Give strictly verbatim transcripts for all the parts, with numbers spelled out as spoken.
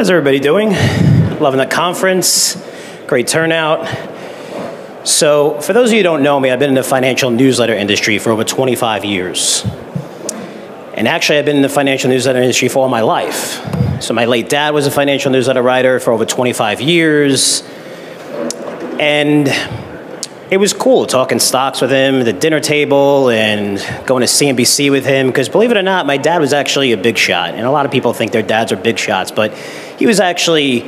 How's everybody doing? Loving the conference, great turnout. So for those of you who don't know me, I've been in the financial newsletter industry for over twenty-five years. And actually, I've been in the financial newsletter industry for all my life. So my late dad was a financial newsletter writer for over twenty-five years. And it was cool talking stocks with him at the dinner table and going to C N B C with him, because believe it or not, my dad was actually a big shot. And a lot of people think their dads are big shots, but he was actually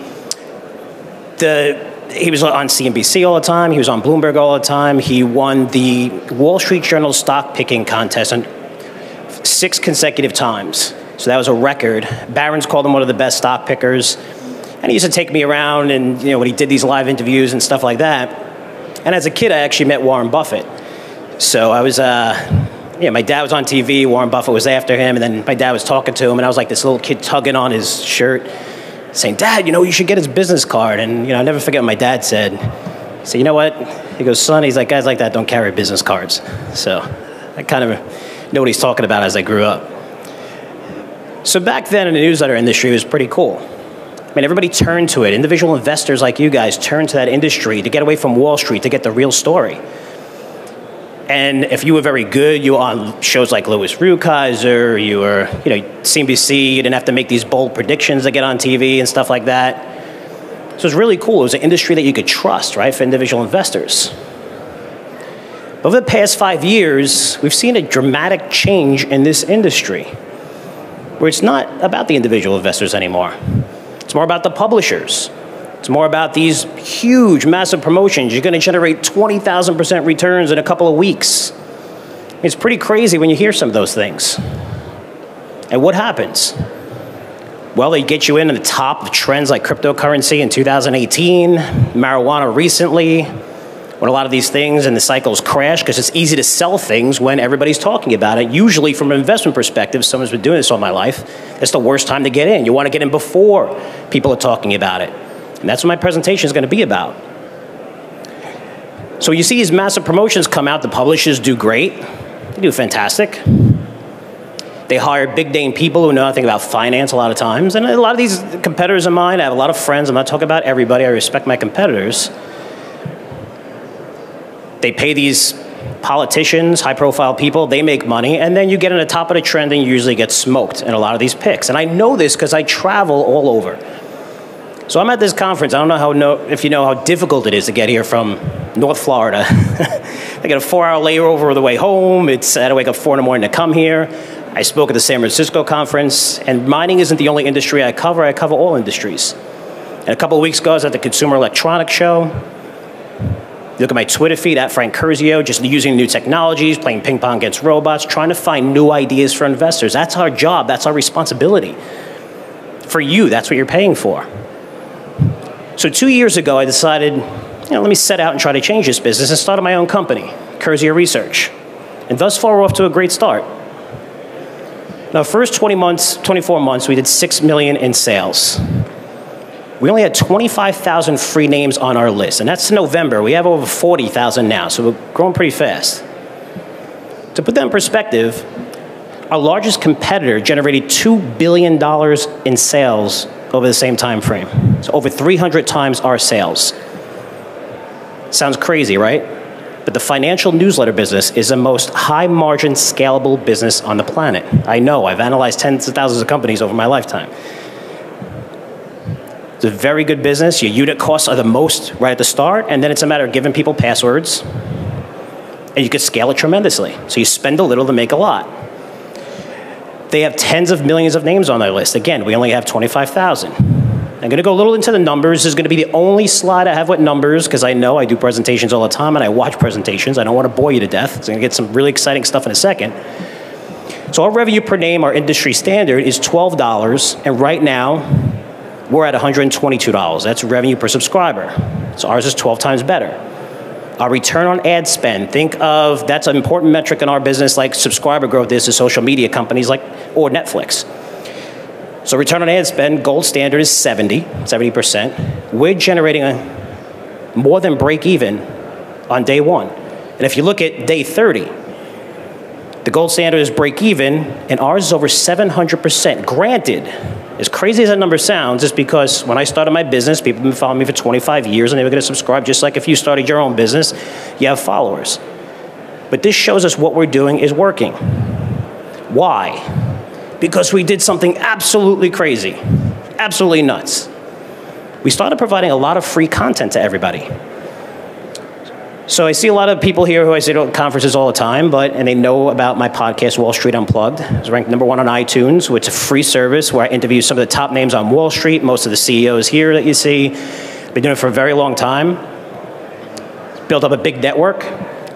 the, he was on C N B C all the time. He was on Bloomberg all the time. He won the Wall Street Journal stock picking contest on six consecutive times. So that was a record. Barron's called him one of the best stock pickers. And he used to take me around and, you know, when he did these live interviews and stuff like that. And as a kid, I actually met Warren Buffett. So I was, uh, yeah, my dad was on T V, Warren Buffett was after him, and then my dad was talking to him, and I was like this little kid tugging on his shirt, saying, "Dad, you know, you should get his business card." And, you know, I'll never forget what my dad said. He said, "You know what?" He goes, "Son," he's like, "guys like that don't carry business cards." So I kind of know what he's talking about as I grew up. So back then in the newsletter industry, it was pretty cool. I mean, everybody turned to it. Individual investors like you guys turned to that industry to get away from Wall Street, to get the real story. And if you were very good, you were on shows like Louis Rukeyser, you were, you know, C N B C, you didn't have to make these bold predictions that get on T V and stuff like that. So it was really cool. It was an industry that you could trust, right, for individual investors. But over the past five years, we've seen a dramatic change in this industry, where it's not about the individual investors anymore. It's more about the publishers. It's more about these huge, massive promotions. You're going to generate twenty thousand percent returns in a couple of weeks. It's pretty crazy when you hear some of those things. And what happens? Well, they get you in on the top of trends like cryptocurrency in two thousand eighteen, marijuana recently, when a lot of these things and the cycles crash, because it's easy to sell things when everybody's talking about it. Usually from an investment perspective, someone's been doing this all my life, it's the worst time to get in. You want to get in before people are talking about it. And that's what my presentation is going to be about. So you see these massive promotions come out. The publishers do great. They do fantastic. They hire big name people who know nothing about finance a lot of times. And a lot of these competitors of mine, I have a lot of friends. I'm not talking about everybody. I respect my competitors. They pay these politicians, high-profile people, they make money, and then you get on the top of the trend and you usually get smoked in a lot of these picks. And I know this because I travel all over. So I'm at this conference. I don't know how no, if you know how difficult it is to get here from North Florida. I get a four-hour layover on the way home. It's, I had to wake up four in the morning to come here. I spoke at the San Francisco conference, and mining isn't the only industry I cover. I cover all industries. And a couple of weeks ago, I was at the Consumer Electronics Show. Look at my Twitter feed, at Frank Curzio, just using new technologies, playing ping pong against robots, trying to find new ideas for investors. That's our job. That's our responsibility. For you, that's what you're paying for. So two years ago, I decided, you know, let me set out and try to change this business and started my own company, Curzio Research. And thus far, we're off to a great start. Now, first twenty months, twenty-four months, we did six million dollars in sales. We only had twenty-five thousand free names on our list, and that's November. We have over forty thousand now, so we're growing pretty fast. To put that in perspective, our largest competitor generated two billion dollars in sales over the same time frame. So over three hundred times our sales. Sounds crazy, right? But the financial newsletter business is the most high-margin, scalable business on the planet. I know. I've analyzed tens of thousands of companies over my lifetime. It's a very good business. Your unit costs are the most right at the start, and then it's a matter of giving people passwords, and you can scale it tremendously. So you spend a little to make a lot. They have tens of millions of names on their list. Again, we only have twenty-five thousand. I'm going to go a little into the numbers. This is going to be the only slide I have with numbers, because I know I do presentations all the time, and I watch presentations. I don't want to bore you to death. It's going to get some really exciting stuff in a second. So our revenue per name, our industry standard, is twelve dollars, and right now, we're at one hundred twenty-two dollars. That's revenue per subscriber. So ours is twelve times better. Our return on ad spend, think of, that's an important metric in our business like subscriber growth is to social media companies like, or Netflix. So return on ad spend, gold standard is seventy, seventy percent. We're generating a more than break even on day one. And if you look at day thirty, the gold standard is break even, and ours is over seven hundred percent. Granted, As crazy as that number sounds, it's because when I started my business, people have been following me for twenty-five years and they were gonna subscribe, just like if you started your own business, you have followers. But this shows us what we're doing is working. Why? Because we did something absolutely crazy, absolutely nuts. We started providing a lot of free content to everybody. So I see a lot of people here who I sit at conferences all the time, but, and they know about my podcast, Wall Street Unplugged. It's ranked number one on iTunes, which is a free service where I interview some of the top names on Wall Street, most of the C E Os here that you see. Been doing it for a very long time. Built up a big network.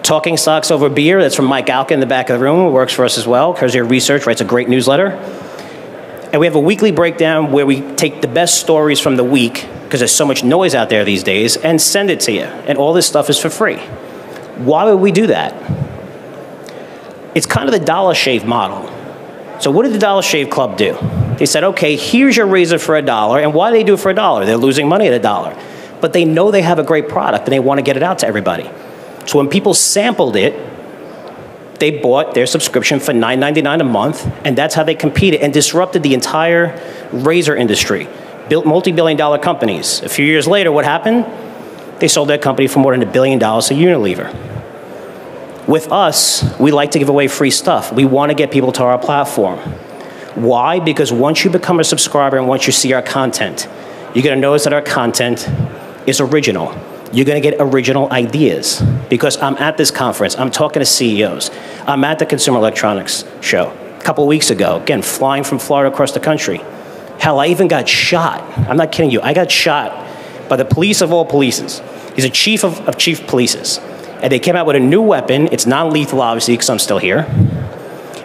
Talking Stocks Over Beer, that's from Mike Alka in the back of the room, who works for us as well. Curzio Research writes a great newsletter. And we have a weekly breakdown where we take the best stories from the week, because there's so much noise out there these days, and send it to you. And all this stuff is for free. Why would we do that? It's kind of the Dollar Shave model. So what did the Dollar Shave Club do? They said, okay, here's your razor for a dollar, and why do they do it for a dollar? They're losing money at a dollar. But they know they have a great product, and they want to get it out to everybody. So when people sampled it, they bought their subscription for nine ninety-nine a month, and that's how they competed and disrupted the entire razor industry. Built multi-billion dollar companies. A few years later, what happened? They sold their company for more than a billion dollars to Unilever. With us, we like to give away free stuff. We want to get people to our platform. Why? Because once you become a subscriber and once you see our content, you're going to notice that our content is original. You're going to get original ideas. Because I'm at this conference, I'm talking to C E Os, I'm at the Consumer Electronics Show a couple weeks ago, again, flying from Florida across the country. Hell, I even got shot. I'm not kidding you. I got shot by the police of all polices. He's a chief of, of chief polices. And they came out with a new weapon. It's non-lethal, obviously, because I'm still here.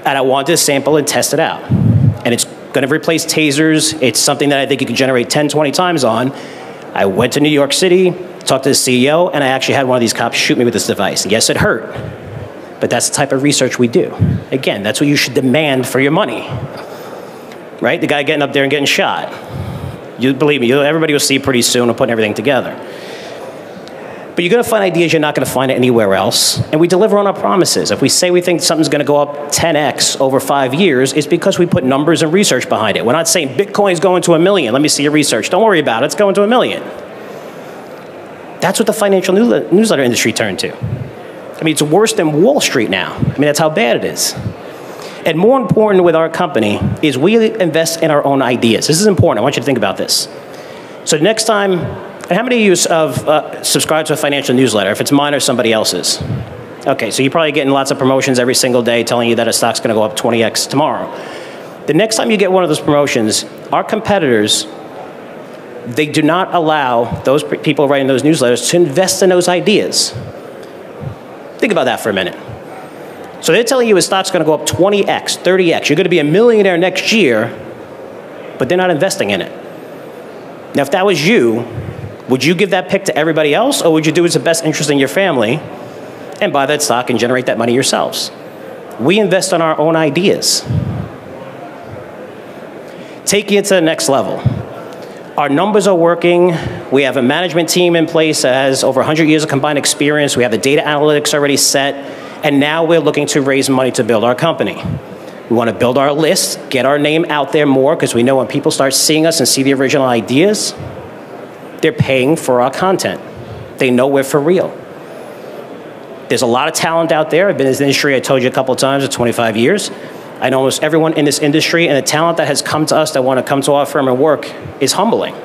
And I wanted to sample and test it out. And it's going to replace tasers. It's something that I think you can generate ten, twenty times on. I went to New York City, talked to the C E O, and I actually had one of these cops shoot me with this device. Yes, it hurt. But that's the type of research we do. Again, that's what you should demand for your money. Right? The guy getting up there and getting shot. You believe me, you'll, everybody will see pretty soon. I'm putting everything together. But you're going to find ideas you're not going to find anywhere else. And we deliver on our promises. If we say we think something's going to go up ten X over five years, it's because we put numbers and research behind it. We're not saying Bitcoin's going to a million. Let me see your research. Don't worry about it. It's going to a million. That's what the financial new newsletter industry turned to. I mean, it's worse than Wall Street now. I mean, that's how bad it is. And more important with our company is we invest in our own ideas. This is important. I want you to think about this. So next time, and how many of you have uh, subscribed to a financial newsletter, if it's mine or somebody else's? Okay, so you're probably getting lots of promotions every single day telling you that a stock's going to go up twenty X tomorrow. The next time you get one of those promotions, our competitors, they do not allow those people writing those newsletters to invest in those ideas. Think about that for a minute. So they're telling you a stock's going to go up twenty X, thirty X. You're going to be a millionaire next year, but they're not investing in it. Now, if that was you, would you give that pick to everybody else, or would you do what's the best interest in your family and buy that stock and generate that money yourselves? We invest on our own ideas. Taking it to the next level. Our numbers are working. We have a management team in place that has over one hundred years of combined experience. We have the data analytics already set. And now we're looking to raise money to build our company. We want to build our list, get our name out there more, because we know when people start seeing us and see the original ideas, they're paying for our content. They know we're for real. There's a lot of talent out there. I've been in this industry, I told you a couple of times, for twenty-five years. I know almost everyone in this industry, and the talent that has come to us that want to come to our firm and work is humbling.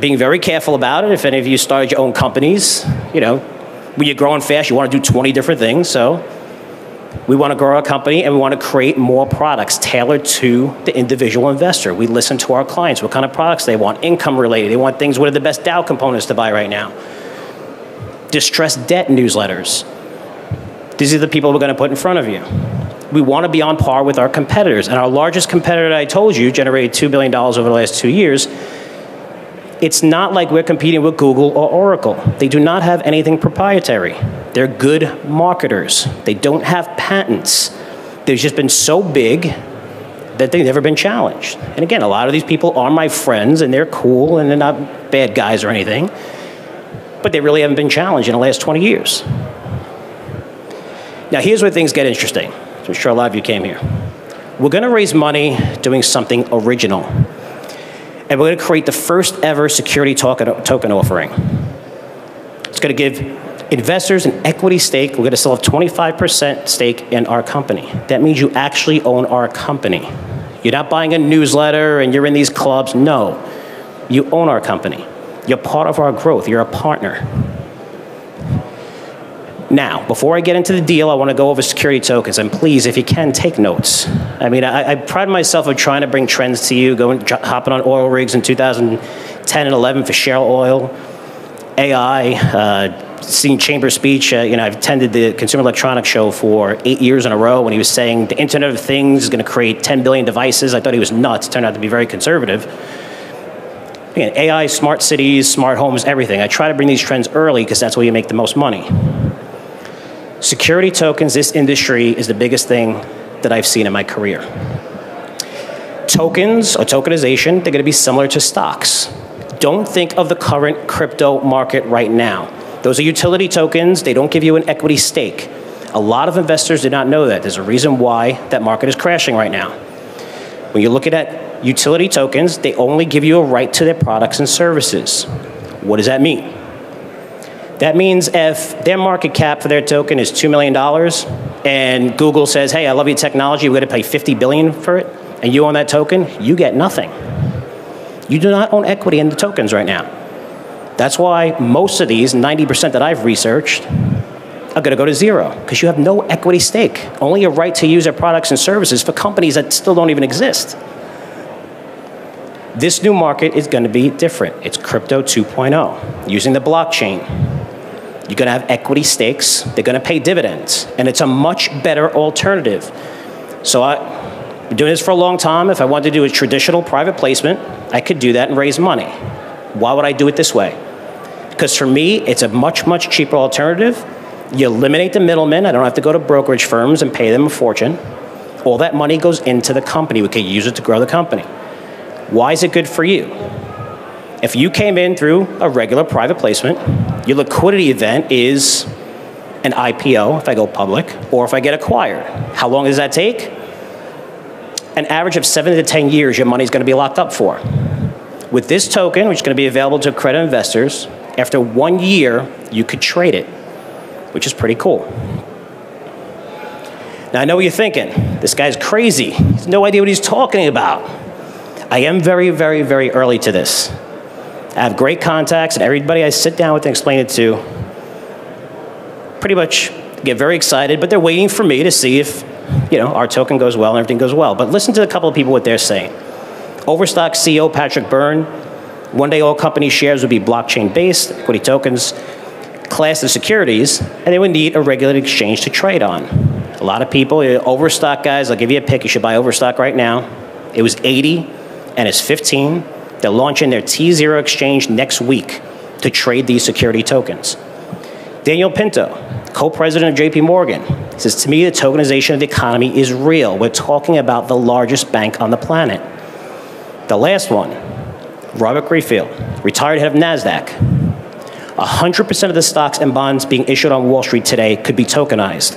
Being very careful about it. If any of you started your own companies, you know, when you're growing fast, you want to do twenty different things. So we want to grow our company, and we want to create more products tailored to the individual investor. We listen to our clients, what kind of products they want, income related. They want things, what are the best Dow components to buy right now? Distressed debt newsletters. These are the people we're going to put in front of you. We want to be on par with our competitors. And our largest competitor that I told you generated two billion dollars over the last two years. It's not like we're competing with Google or Oracle. They do not have anything proprietary. They're good marketers. They don't have patents. They've just been so big that they've never been challenged. And again, a lot of these people are my friends, and they're cool, and they're not bad guys or anything. But they really haven't been challenged in the last twenty years. Now, here's where things get interesting. I'm sure a lot of you came here. we're going to raise money doing something original. And we're going to create the first ever security token offering. It's going to give investors an equity stake. We're going to sell a twenty-five percent stake in our company. That means you actually own our company. You're not buying a newsletter and you're in these clubs. No, you own our company. You're part of our growth. You're a partner. Now, before I get into the deal, I want to go over security tokens. And please, if you can, take notes. I mean, I, I pride myself on trying to bring trends to you, going, hopping on oil rigs in two thousand ten and eleven for shale oil, A I, uh, seeing Chamber's speech. Uh, you know, I've attended the Consumer Electronics Show for eight years in a row when he was saying the Internet of Things is going to create ten billion devices. I thought he was nuts. Turned out to be very conservative. Again, A I, smart cities, smart homes, everything. I try to bring these trends early because that's where you make the most money. Security tokens, this industry is the biggest thing that I've seen in my career. Tokens or tokenization, they're going to be similar to stocks. Don't think of the current crypto market right now. Those are utility tokens. They don't give you an equity stake. A lot of investors do not know that. There's a reason why that market is crashing right now. When you're looking at utility tokens, they only give you a right to their products and services. What does that mean? That means if their market cap for their token is two million dollars and Google says, hey, I love your technology, we're going to pay fifty billion dollars for it, and you own that token, you get nothing. You do not own equity in the tokens right now. That's why most of these, ninety percent that I've researched, are going to go to zero because you have no equity stake, only a right to use their products and services for companies that still don't even exist. This new market is going to be different. It's crypto two point oh, using the blockchain. You're going to have equity stakes. They're going to pay dividends. And it's a much better alternative. So I've been doing this for a long time. If I wanted to do a traditional private placement, I could do that and raise money. Why would I do it this way? Because for me, it's a much, much cheaper alternative. You eliminate the middlemen. I don't have to go to brokerage firms and pay them a fortune. All that money goes into the company. We can use it to grow the company. Why is it good for you? If you came in through a regular private placement, your liquidity event is an I P O, if I go public, or if I get acquired. How long does that take? An average of seven to ten years your money's going to be locked up for. With this token, which is going to be available to credit investors, after one year, you could trade it, which is pretty cool. Now, I know what you're thinking. This guy's crazy. He has no idea what he's talking about. I am very, very, very early to this. I have great contacts, and everybody I sit down with and explain it to pretty much get very excited, but they're waiting for me to see if, you know, our token goes well and everything goes well. But listen to a couple of people what they're saying. Overstock C E O Patrick Byrne, one day all company shares would be blockchain-based, equity tokens, class of securities, and they would need a regulated exchange to trade on. A lot of people, Overstock guys, I'll give you a pick. You should buy Overstock right now. It was eighty. And it's fifteen. They're launching their T zero exchange next week to trade these security tokens. Daniel Pinto, co-president of J P Morgan, says, to me, the tokenization of the economy is real. We're talking about the largest bank on the planet. The last one, Robert Greifeld, retired head of NASDAQ. one hundred percent of the stocks and bonds being issued on Wall Street today could be tokenized.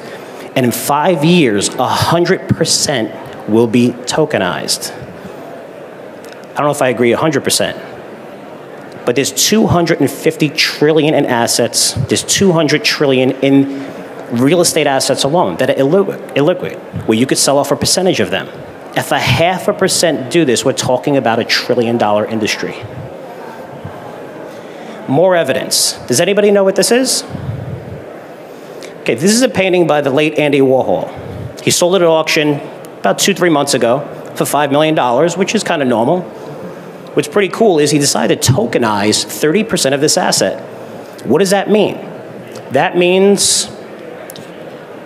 And in five years, one hundred percent will be tokenized. I don't know if I agree one hundred percent, but there's two hundred fifty trillion dollars in assets. There's two hundred trillion dollars in real estate assets alone that are illiquid, illiquid, where you could sell off a percentage of them. If a half a percent do this, we're talking about a trillion-dollar industry. More evidence. Does anybody know what this is? Okay, this is a painting by the late Andy Warhol. He sold it at auction about two, three months ago for five million dollars, which is kind of normal. What's pretty cool is he decided to tokenize thirty percent of this asset. What does that mean? That means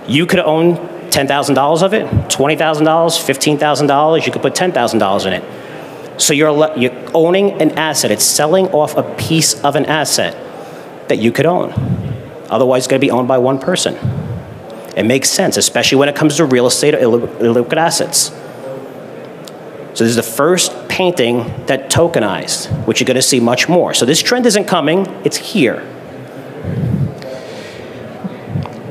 you could own ten thousand dollars of it, twenty thousand dollars, fifteen thousand dollars. You could put ten thousand dollars in it. So you're, you're owning an asset. It's selling off a piece of an asset that you could own. Otherwise, it's going to be owned by one person. It makes sense, especially when it comes to real estate or illiquid assets. So this is the first painting that tokenized, which you're going to see much more. So this trend isn't coming, it's here.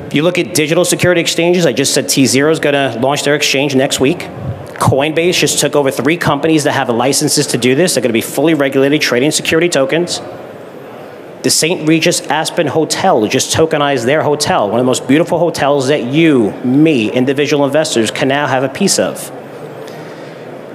If you look at digital security exchanges, I just said T zero is going to launch their exchange next week. Coinbase just took over three companies that have the licenses to do this. They're going to be fully regulated trading security tokens. The Saint Regis Aspen Hotel just tokenized their hotel, one of the most beautiful hotels that you, me, individual investors can now have a piece of.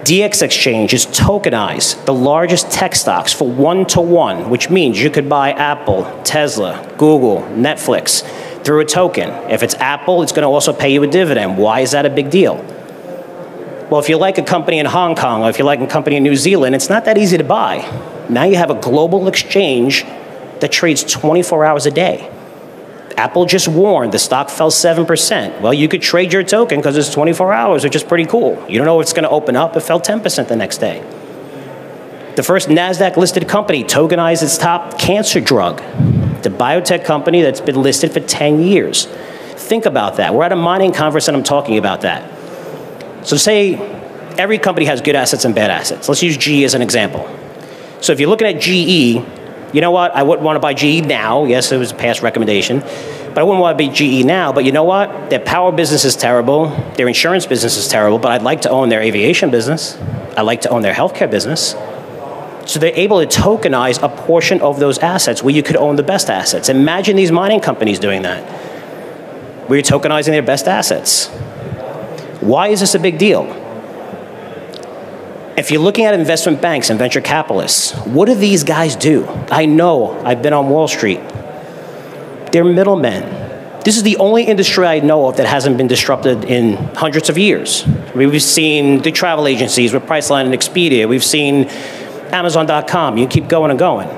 D X Exchange just tokenized the largest tech stocks for one-to-one, which means you could buy Apple, Tesla, Google, Netflix through a token. If it's Apple, it's going to also pay you a dividend. Why is that a big deal? Well, if you like a company in Hong Kong or if you like a company in New Zealand, it's not that easy to buy. Now you have a global exchange that trades twenty-four hours a day. Apple just warned the stock fell seven percent. Well, you could trade your token because it's twenty-four hours, which is pretty cool. You don't know if it's going to open up. It fell ten percent the next day. The first NASDAQ-listed company tokenized its top cancer drug. It's a biotech company that's been listed for ten years. Think about that. We're at a mining conference and I'm talking about that. So say every company has good assets and bad assets. Let's use G E as an example. So if you're looking at G E, you know what, I wouldn't want to buy G E now. Yes, it was a past recommendation. But I wouldn't want to buy G E now. But you know what? Their power business is terrible. Their insurance business is terrible. But I'd like to own their aviation business. I'd like to own their healthcare business. So they're able to tokenize a portion of those assets where you could own the best assets. Imagine these mining companies doing that, where you're tokenizing their best assets. Why is this a big deal? If you're looking at investment banks and venture capitalists, what do these guys do? I know, I've been on Wall Street. They're middlemen. This is the only industry I know of that hasn't been disrupted in hundreds of years. I mean, we've seen the travel agencies with Priceline and Expedia. We've seen Amazon dot com. You keep going and going.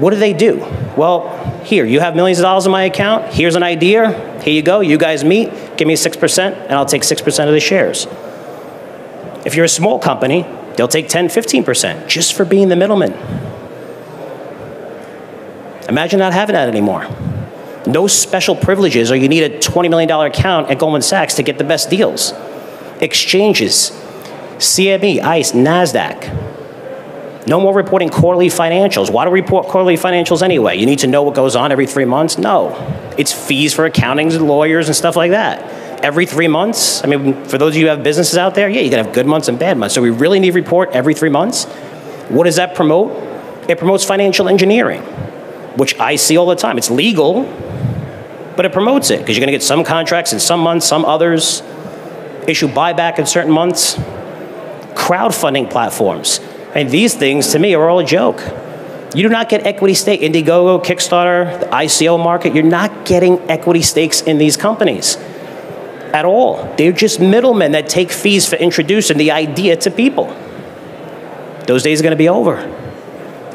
What do they do? Well, here, you have millions of dollars in my account. Here's an idea. Here you go. You guys meet. Give me six percent, and I'll take six percent of the shares. If you're a small company, they'll take ten, fifteen percent just for being the middleman. Imagine not having that anymore. No special privileges, or you need a twenty million dollar account at Goldman Sachs to get the best deals. Exchanges, C M E, ICE, NASDAQ. No more reporting quarterly financials. Why do we report quarterly financials anyway? You need to know what goes on every three months? No. It's fees for accountings and lawyers and stuff like that. Every three months? I mean, for those of you who have businesses out there, yeah, you're going to have good months and bad months. So we really need to report every three months. What does that promote? It promotes financial engineering, which I see all the time. It's legal, but it promotes it because you're going to get some contracts in some months, some others, issue buyback in certain months. Crowdfunding platforms. I mean, these things, to me, are all a joke. You do not get equity stake, Indiegogo, Kickstarter, the I C O market. You're not getting equity stakes in these companies at all. They're just middlemen that take fees for introducing the idea to people. Those days are going to be over.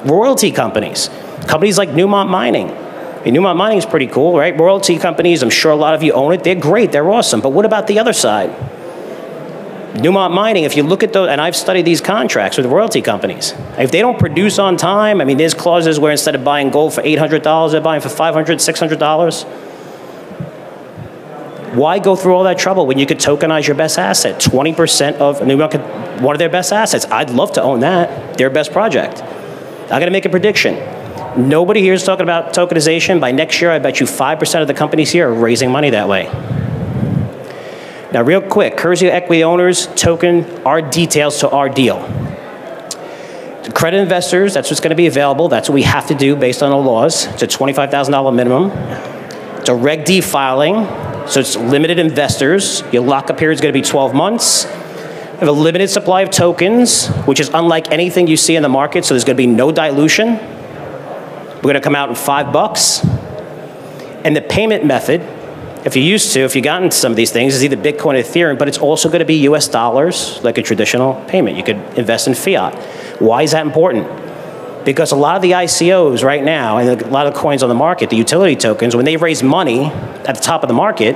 Royalty companies, companies like Newmont Mining. I mean, Newmont Mining is pretty cool, right? Royalty companies, I'm sure a lot of you own it. They're great. They're awesome. But what about the other side? Newmont Mining, if you look at those, and I've studied these contracts with royalty companies. If they don't produce on time, I mean, there's clauses where instead of buying gold for eight hundred dollars, they're buying for five hundred dollars, six hundred dollars. Why go through all that trouble when you could tokenize your best asset? twenty percent of Newmont, one of their best assets. I'd love to own that, their best project. I'm going to make a prediction. Nobody here is talking about tokenization. By next year, I bet you five percent of the companies here are raising money that way. Now, real quick, Curzio Equity Owners token our details to our deal. To credit investors, that's what's going to be available. That's what we have to do based on the laws. It's a twenty-five thousand dollar minimum. It's a Reg D filing. So it's limited investors. Your lockup period is going to be twelve months. You have a limited supply of tokens, which is unlike anything you see in the market, so there's going to be no dilution. We're going to come out in five bucks. And the payment method, if you used to, if you got into some of these things, is either Bitcoin or Ethereum, but it's also going to be U S dollars, like a traditional payment. You could invest in fiat. Why is that important? Because a lot of the I C Os right now, and a lot of coins on the market, the utility tokens, when they raise money at the top of the market,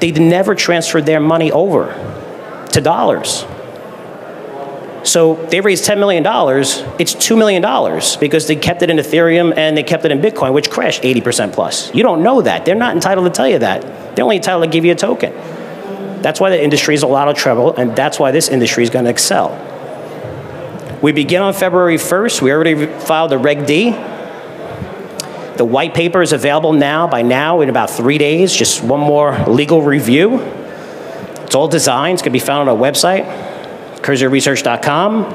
they never transferred their money over to dollars. So they raised ten million dollars, it's two million dollars, because they kept it in Ethereum and they kept it in Bitcoin, which crashed eighty percent plus. You don't know that. They're not entitled to tell you that. They're only entitled to give you a token. That's why the industry is a lot of trouble, and that's why this industry is going to excel. We begin on February first. We already filed a Reg D. The white paper is available now, by now, in about three days. Just one more legal review. It's all designed. It's going to be found on our website, curzio research dot com.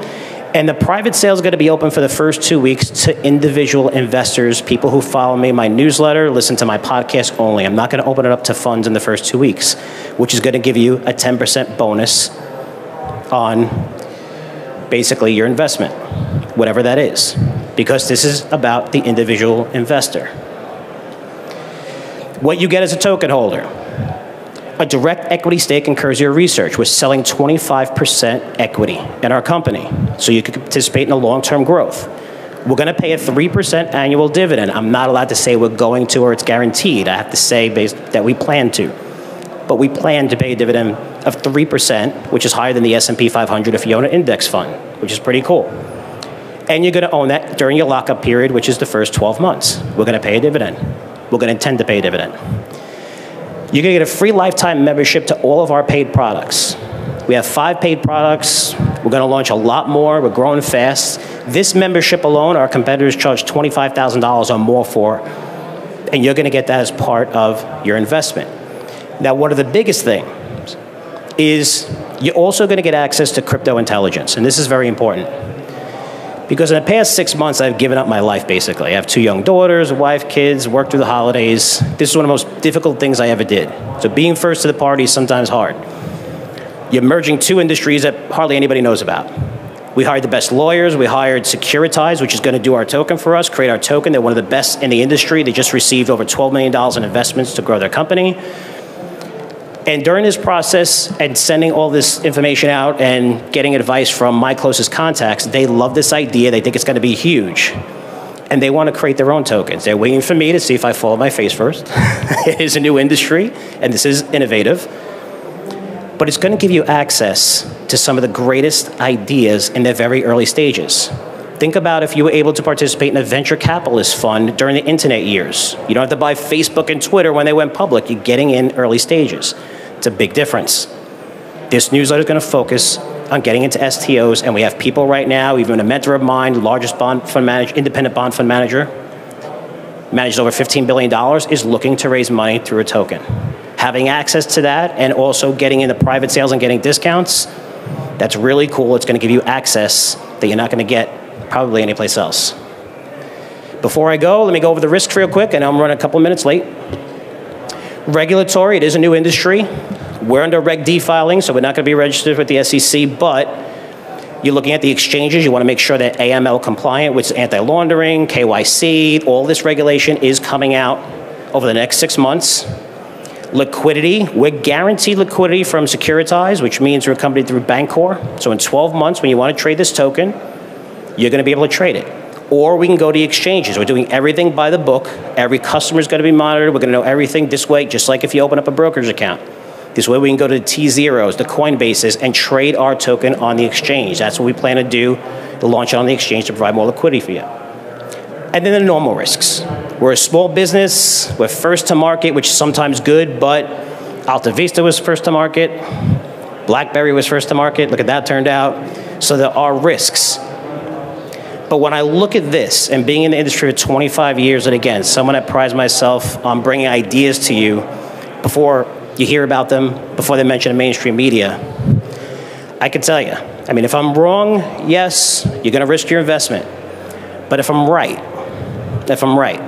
And the private sale is going to be open for the first two weeks to individual investors, people who follow me, my newsletter, listen to my podcast only. I'm not going to open it up to funds in the first two weeks, which is going to give you a ten percent bonus on basically your investment, whatever that is, because this is about the individual investor. What you get as a token holder, a direct equity stake in Curzio Research. We're selling twenty-five percent equity in our company, so you can participate in the long-term growth. We're gonna pay a three percent annual dividend. I'm not allowed to say we're going to or it's guaranteed. I have to say based that we plan to. But we plan to pay a dividend of three percent, which is higher than the S and P five hundred if you own an index fund, which is pretty cool. And you're gonna own that during your lockup period, which is the first twelve months. We're gonna pay a dividend. We're gonna intend to pay a dividend. You're gonna get a free lifetime membership to all of our paid products. We have five paid products. We're gonna launch a lot more. We're growing fast. This membership alone, our competitors charge twenty-five thousand dollars or more for, and you're gonna get that as part of your investment. Now, one of the biggest things is you're also gonna get access to crypto intelligence, and this is very important. Because in the past six months, I've given up my life, basically. I have two young daughters, a wife, kids, worked through the holidays. This is one of the most difficult things I ever did. So being first to the party is sometimes hard. You're merging two industries that hardly anybody knows about. We hired the best lawyers. We hired Securitize, which is going to do our token for us, create our token. They're one of the best in the industry. They just received over twelve million dollars in investments to grow their company. And during this process and sending all this information out and getting advice from my closest contacts, they love this idea. They think it's going to be huge. And they want to create their own tokens. They're waiting for me to see if I fall on my face first. It is a new industry, and this is innovative. But it's going to give you access to some of the greatest ideas in their very early stages. Think about if you were able to participate in a venture capitalist fund during the internet years. You don't have to buy Facebook and Twitter when they went public. You're getting in early stages. It's a big difference. This newsletter is going to focus on getting into S T Os, and we have people right now, even a mentor of mine, largest bond fund manager, independent bond fund manager, manages over fifteen billion dollars, is looking to raise money through a token. Having access to that and also getting into private sales and getting discounts, that's really cool. It's going to give you access that you're not going to get probably anyplace else. Before I go, let me go over the risks real quick, and I'm running a couple minutes late. Regulatory, it is a new industry. We're under Reg D filing, so we're not going to be registered with the S E C, but you're looking at the exchanges. You want to make sure that A M L compliant, which is anti-laundering, K Y C, all this regulation is coming out over the next six months. Liquidity, we're guaranteed liquidity from Securitize, which means we're accompanied through Bancor. So in twelve months, when you want to trade this token, you're going to be able to trade it. Or we can go to the exchanges. We're doing everything by the book. Every customer is going to be monitored. We're going to know everything this way, just like if you open up a brokerage account. This way we can go to the T zeros, the Coinbases, and trade our token on the exchange. That's what we plan to do, to launch it on the exchange to provide more liquidity for you. And then the normal risks. We're a small business. We're first to market, which is sometimes good, but Alta Vista was first to market. BlackBerry was first to market. Look at that turned out. So there are risks. But when I look at this, and being in the industry for twenty-five years, and again, someone that prides myself on bringing ideas to you before you hear about them, before they're mentioned in mainstream media, I can tell you. I mean, if I'm wrong, yes, you're going to risk your investment. But if I'm right, if I'm right,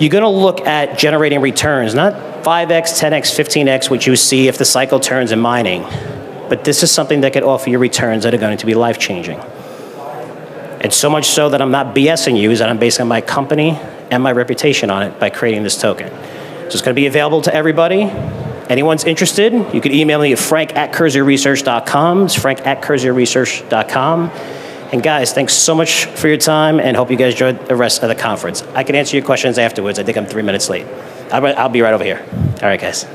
you're going to look at generating returns, not five X, ten X, fifteen X, which you see if the cycle turns in mining. But this is something that could offer you returns that are going to be life-changing. And so much so that I'm not BSing you, is that I'm basing my company and my reputation on it by creating this token. So it's going to be available to everybody. Anyone's interested, you can email me at frank at curzio research dot com. It's frank at curzio research dot com. And guys, thanks so much for your time, and hope you guys enjoyed the rest of the conference. I can answer your questions afterwards. I think I'm three minutes late. I'll be right over here. All right, guys.